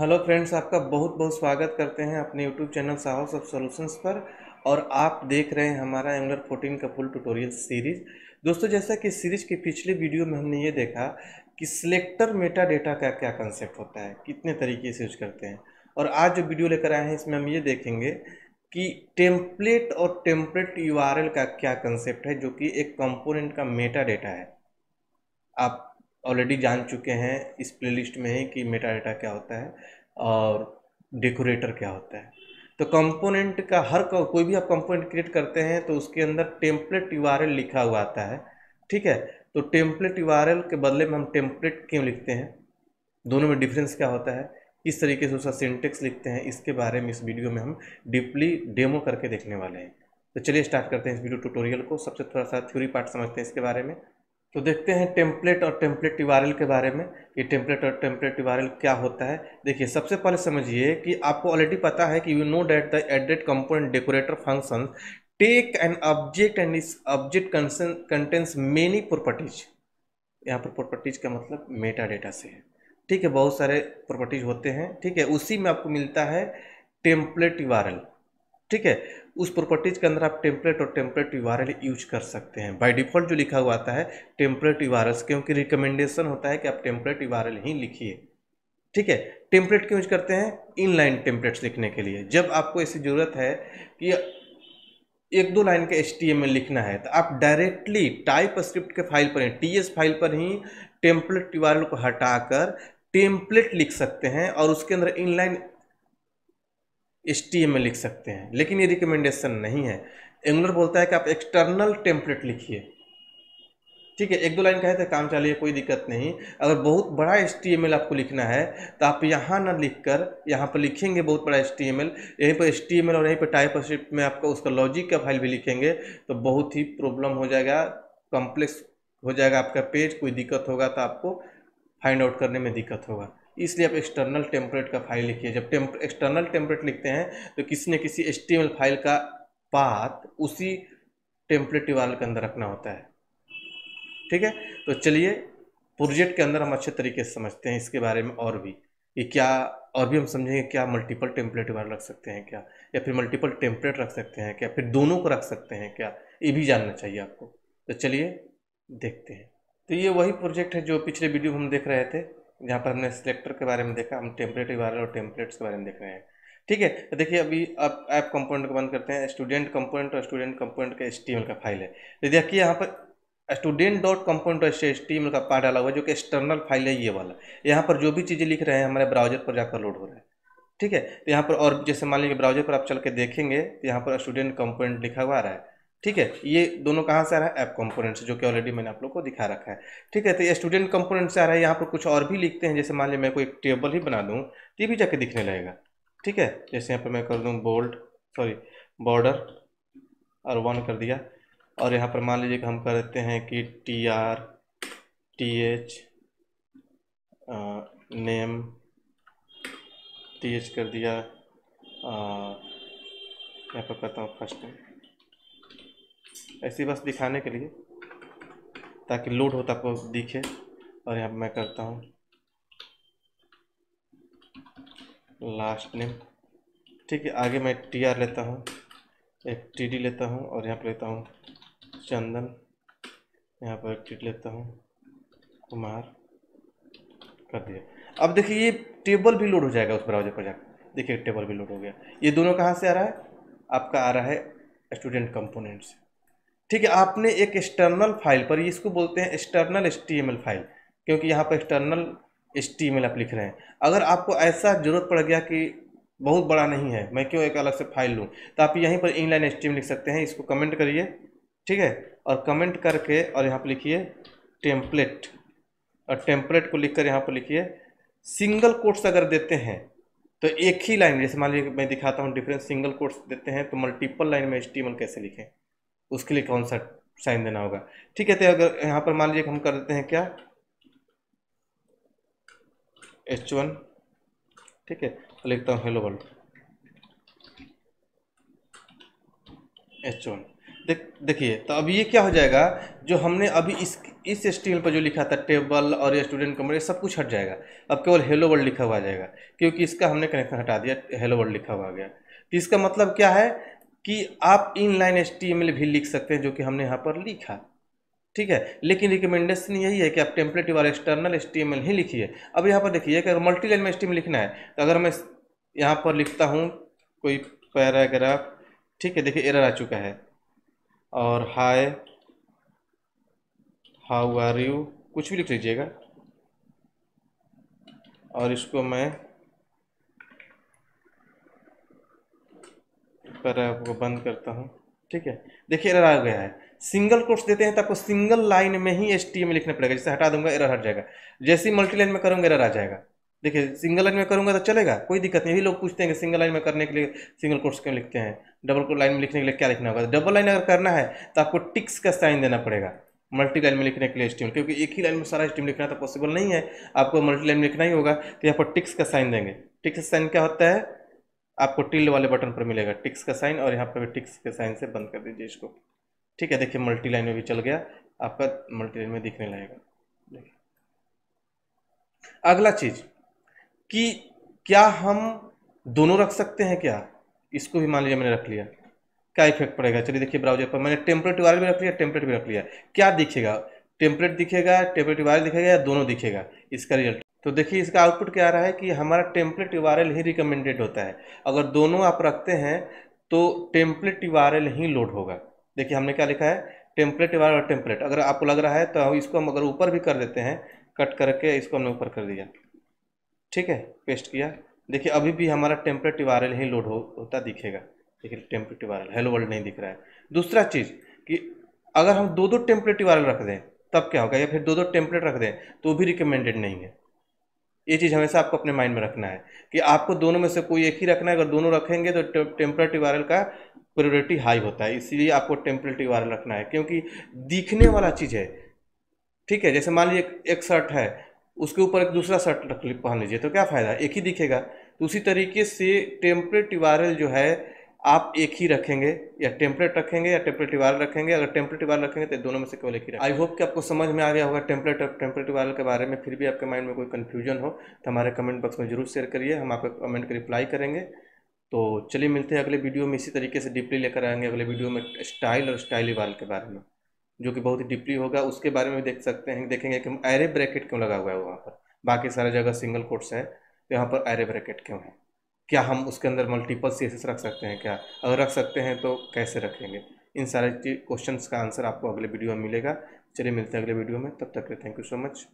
Hello friends, आपका बहुत बहुत स्वागत करते हैं अपने YouTube चैनल साहोसॉफ्ट सॉल्यूशंस पर। और आप देख रहे हैं हमारा Angular 14 का फुल ट्यूटोरियल सीरीज़। दोस्तों, जैसा कि सीरीज़ के पिछले वीडियो में हमने ये देखा कि सिलेक्टर मेटा डेटा का क्या कंसेप्ट होता है, कितने तरीके से यूज करते हैं। और आज जो वीडियो लेकर आए हैं इसमें हम ये देखेंगे कि टेम्पलेट और टेम्पलेट URL का क्या कंसेप्ट है, जो कि एक कंपोनेंट का मेटा डेटा है। आप ऑलरेडी जान चुके हैं इस प्लेलिस्ट में ही कि मेटा डेटा क्या होता है और डेकोरेटर क्या होता है। तो कंपोनेंट का कोई भी आप कंपोनेंट क्रिएट करते हैं तो उसके अंदर टेम्पलेट URL लिखा हुआ आता है, ठीक है। तो टेम्पलेट URL के बदले में हम टेम्पलेट क्यों लिखते हैं, दोनों में डिफरेंस क्या होता है, किस तरीके से उसका सिंटेक्स लिखते हैं, इसके बारे में इस वीडियो में हम डीपली डेमो करके देखने वाले हैं। तो चलिए स्टार्ट करते हैं इस वीडियो ट्यूटोरियल को। सबसे थोड़ा सा थ्योरी पार्ट समझते हैं इसके बारे में। तो देखते हैं टेम्पलेट और टेम्पलेट URL के बारे में कि टेम्पलेट और टेम्पलेट URL क्या होता है। देखिए, सबसे पहले समझिए कि आपको ऑलरेडी पता है कि you know that the added component decorator function take an object and इस ऑब्जेक्ट कंटेंस मेनी प्रॉपर्टीज। यहाँ पर प्रॉपर्टीज का मतलब मेटा डेटा से है, ठीक है। बहुत सारे प्रॉपर्टीज होते हैं, ठीक है। उसी में आपको मिलता है टेम्पलेट URL, ठीक है। उस प्रॉपर्टीज के अंदर आप टेम्पलेट और टेम्पलेट URL यूज कर सकते हैं। बाय डिफ़ॉल्ट जो लिखा हुआ आता है टेम्पलेट URLs, क्योंकि रिकमेंडेशन होता है कि आप टेम्पलेट URL ही लिखिए, ठीक है। टेम्पलेट क्यों यूज करते हैं, इनलाइन टेम्पलेट्स लिखने के लिए। जब आपको ऐसी ज़रूरत है कि एक दो लाइन का HTML लिखना है तो आप डायरेक्टली टाइपस्क्रिप्ट के फाइल पर ही, TS फाइल पर ही टेम्पलेट URL को हटाकर टेम्पलेट लिख सकते हैं और उसके अंदर इनलाइन HTML लिख सकते हैं। लेकिन ये रिकमेंडेशन नहीं है। एंगुलर बोलता है कि आप एक्सटर्नल टेम्पलेट लिखिए, ठीक है। एक दो लाइन का है तो काम चलिए, कोई दिक्कत नहीं। अगर बहुत बड़ा HTML आपको लिखना है तो आप यहाँ ना लिखकर यहाँ पर लिखेंगे बहुत बड़ा HTML, यहीं पर HTML और यहीं पर टाइपस्क्रिप्ट में आपका उसका लॉजिक का फाइल भी लिखेंगे तो बहुत ही प्रॉब्लम हो जाएगा, कॉम्प्लेक्स हो जाएगा आपका पेज। कोई दिक्कत होगा तो आपको फाइंड आउट करने में दिक्कत होगा, इसलिए आप एक्सटर्नल टेम्पलेट का फाइल लिखिए। जब एक्सटर्नल टेम्पलेट लिखते हैं तो किसी न किसी HTML फाइल का पाथ उसी टेम्पलेट URL के अंदर रखना होता है, ठीक है। तो चलिए प्रोजेक्ट के अंदर हम अच्छे तरीके से समझते हैं इसके बारे में, और भी ये क्या और भी हम समझेंगे क्या मल्टीपल टेम्पलेट URL रख सकते हैं क्या, या फिर मल्टीपल टेम्पलेट रख सकते हैं क्या, फिर दोनों को रख सकते हैं क्या, ये भी जानना चाहिए आपको। तो चलिए देखते हैं। तो ये वही प्रोजेक्ट है जो पिछले वीडियो में हम देख रहे थे, जहाँ पर हमने सिलेक्टर के बारे में देखा, हम टेम्पलेट URL और टेम्पलेट्स के बारे में देख रहे हैं, ठीक है। तो देखिए, अभी आप ऐप कंपोनेंट को बंद करते हैं। स्टूडेंट कंपोनेंट और स्टूडेंट कंपोनेंट का HTML का फाइल है। तो देखिए यहाँ पर स्टूडेंट डॉट कंपोनेंट और HTML का पार्ट डाला हुआ है जो कि एक्सटर्नल फाइल है। ये वाला यहाँ पर जो भी चीज़ें लिख रहे हैं हमारे ब्राउजर पर जाकर लोड हो रहा है, ठीक है। तो यहाँ पर और जैसे मान लीजिए ब्राउजर पर आप चल के देखेंगे तो यहाँ पर स्टूडेंट कंपोनेंट लिखा हुआ आ रहा है, ठीक है। ये दोनों कहाँ से आ रहा है, ऐप कंपोनेंट से, जो कि ऑलरेडी मैंने आप लोग को दिखा रखा है, ठीक है। तो ये स्टूडेंट कंपोनेंट से आ रहा है। यहाँ पर कुछ और भी लिखते हैं, जैसे मान लीजिए मैं कोई एक टेबल ही बना दूँ तो ये भी जाके दिखने लगेगा, ठीक है। जैसे यहाँ पर मैं कर दूँ बॉर्डर और 1 कर दिया, और यहाँ पर मान लीजिए कि हम कर देते हैं कि TH कर दिया, यहाँ पर कहता हूँ फर्स्ट टाइम, ऐसे बस दिखाने के लिए ताकि लोड होता आपको दिखे। और यहाँ मैं करता हूँ लास्ट नेम, ठीक है। आगे मैं TR लेता हूँ, एक TD लेता हूँ, और यहाँ पर लेता हूँ चंदन, यहाँ पर एक TD लेता हूँ कुमार, कर दिया। अब देखिए ये टेबल भी लोड हो जाएगा उस ब्राउजर पर जाकर, देखिए टेबल भी लोड हो गया। ये दोनों कहाँ से आ रहा है, आपका आ रहा है स्टूडेंट कंपोनेंट से, ठीक है। आपने एक एक्सटर्नल फाइल पर, इसको बोलते हैं एक्सटर्नल HTML फाइल, क्योंकि यहाँ पर एक्सटर्नल HTML आप लिख रहे हैं। अगर आपको ऐसा ज़रूरत पड़ गया कि बहुत बड़ा नहीं है, मैं क्यों एक अलग से फाइल लूँ, तो आप यहीं पर इनलाइन HTML लिख सकते हैं। इसको कमेंट करिए, ठीक है, और कमेंट करके और यहाँ पर लिखिए टेम्पलेट, और टेम्पलेट को लिख कर यहाँ पर लिखिए सिंगल कोट्स अगर देते हैं तो एक ही लाइन, जैसे मान लीजिए मैं दिखाता हूँ डिफरेंस, सिंगल कोट्स देते हैं तो मल्टीपल लाइन में HTML कैसे लिखें, उसके लिए कौन सा साइन देना होगा, ठीक है। तो अगर यहाँ पर मान लीजिए हम कर देते हैं क्या H1, ठीक है, लिखता हूँ हेलो वर्ल्ड H1। देखिए तो अब ये क्या हो जाएगा, जो हमने अभी इस HTML पर जो लिखा था टेबल और ये स्टूडेंट कमरे ये सब कुछ हट जाएगा। अब केवल हेलो वर्ल्ड लिखा हुआ आ जाएगा, क्योंकि इसका हमने कनेक्शन हटा दिया, हेलो वर्ल्ड लिखा हुआ आ गया। तो इसका मतलब क्या है कि आप इनलाइन HTML भी लिख सकते हैं, जो कि हमने यहाँ पर लिखा, ठीक है। लेकिन रिकमेंडेशन यही है कि आप टेम्पलेट और एक्सटर्नल HTML ही लिखिए। अब यहाँ पर देखिए कि अगर मल्टी लाइन में HTML लिखना है, तो अगर मैं यहाँ पर लिखता हूँ कोई पैराग्राफ, ठीक है, देखिए एरर आ चुका है, और हाय हाउ आर यू कुछ भी लिख लीजिएगा, और इसको मैं पैराग्राफ को बंद करता हूँ, ठीक है, देखिए एरर आ गया है। सिंगल कोट्स देते हैं तो आपको सिंगल लाइन में ही HTML लिखना पड़ेगा। जैसे हटा दूंगा एरर हट जाएगा, जैसे ही मल्टी लाइन में करूँगा एरर आ जाएगा। देखिए सिंगल लाइन में करूंगा तो चलेगा, कोई दिक्कत नहीं। भी लोग पूछते हैं कि सिंगल लाइन में करने के लिए सिंगल कोट्स क्यों लिखते हैं, डबल लाइन में लिखने के लिए क्या लिखना होगा। डबल लाइन अगर करना है तो आपको टिक्स का साइन देना पड़ेगा मल्टी लाइन में लिखने के लिए HTML, क्योंकि एक ही लाइन में सारा HTML लिखना तो पॉसिबल नहीं है, आपको मल्टी लाइन में लिखना ही होगा। तो यहाँ पर टिक्स का साइन देंगे। टिक्स का साइन क्या होता है, आपको टिल्ड वाले बटन पर मिलेगा टिक्स का साइन, और यहाँ पर भी टिक्स के साइन से बंद कर दीजिए इसको, ठीक है। देखिए मल्टी लाइन में भी चल गया, आपका मल्टी लाइन में दिखने लगेगा। देखिए अगला चीज़ कि क्या हम दोनों रख सकते हैं क्या, इसको भी मान लीजिए मैंने रख लिया, क्या इफेक्ट पड़ेगा। चलिए देखिए ब्राउजर पर मैंने टेम्पलेट वाला भी रख लिया, टेम्पलेट भी रख लिया, क्या दिखेगा, टेम्पलेट दिखेगा, टेम्पलेट वाला दिखेगा, या दोनों दिखेगा इसका रिजल्ट। तो देखिए इसका आउटपुट क्या आ रहा है कि हमारा टेम्पलेट URL ही रिकमेंडेड होता है। अगर दोनों आप रखते हैं तो टेम्पलेट URL ही लोड होगा। देखिए हमने क्या लिखा है, टेम्पलेट URL और टेम्पलेट। अगर आपको लग रहा है तो इसको हम अगर ऊपर भी कर देते हैं, कट करके इसको हमने ऊपर कर दिया, ठीक है, पेस्ट किया, देखिए अभी भी हमारा टेम्पलेट URL ही लोड होता दिखेगा। देखिए टेम्पलेट URL हेलो वर्ल्ड नहीं दिख रहा है। दूसरा चीज़ कि अगर हम दो दो टेम्पलेट URL रख दें तब क्या होगा, या फिर दो दो टेम्पलेट रख दें तो भी रिकमेंडेड नहीं है। ये चीज़ हमेशा आपको अपने माइंड में रखना है कि आपको दोनों में से कोई एक ही रखना है। अगर दोनों रखेंगे तो टेम्पलेट URL का प्रायोरिटी हाई होता है, इसीलिए आपको टेम्पलेट URL रखना है, क्योंकि दिखने वाला चीज़ है, ठीक है। जैसे मान लीजिए एक शर्ट है, उसके ऊपर एक दूसरा शर्ट पहन लीजिए तो क्या फ़ायदा, एक ही दिखेगा। तो उसी तरीके से टेम्पलेट URL जो है आप एक ही रखेंगे, या टेम्पलेट रखेंगे या टेम्पलेट URL रखेंगे। अगर टेम्पलेट URL रखेंगे तो दोनों में से केवल एक ही रखेंगे। आई होप कि आपको समझ में आ गया होगा टेम्पलेट और टेम्पलेट URL के बारे में। फिर भी आपके माइंड में कोई कन्फ्यूजन हो तो हमारे कमेंट बॉक्स में जरूर शेयर करिए, हम आपके कमेंट का रिप्लाई करेंगे। तो चलिए मिलते हैं अगले वीडियो में, इसी तरीके से डीपली लेकर आएंगे अगले वीडियो में स्टाइल और स्टाइल URL के बारे में, जो कि बहुत ही डीपली होगा। उसके बारे में देख सकते हैं, देखेंगे कि एरे ब्रैकेट क्यों लगा हुआ है वहाँ पर, बाकी सारा जगह सिंगल कोट्स है तो यहाँ पर एरे ब्रैकेट क्यों है, क्या हम उसके अंदर मल्टीपल CSS रख सकते हैं क्या, अगर रख सकते हैं तो कैसे रखेंगे। इन सारे क्वेश्चंस का आंसर आपको अगले वीडियो में मिलेगा। चलिए मिलते हैं अगले वीडियो में, तब तक के थैंक यू सो मच।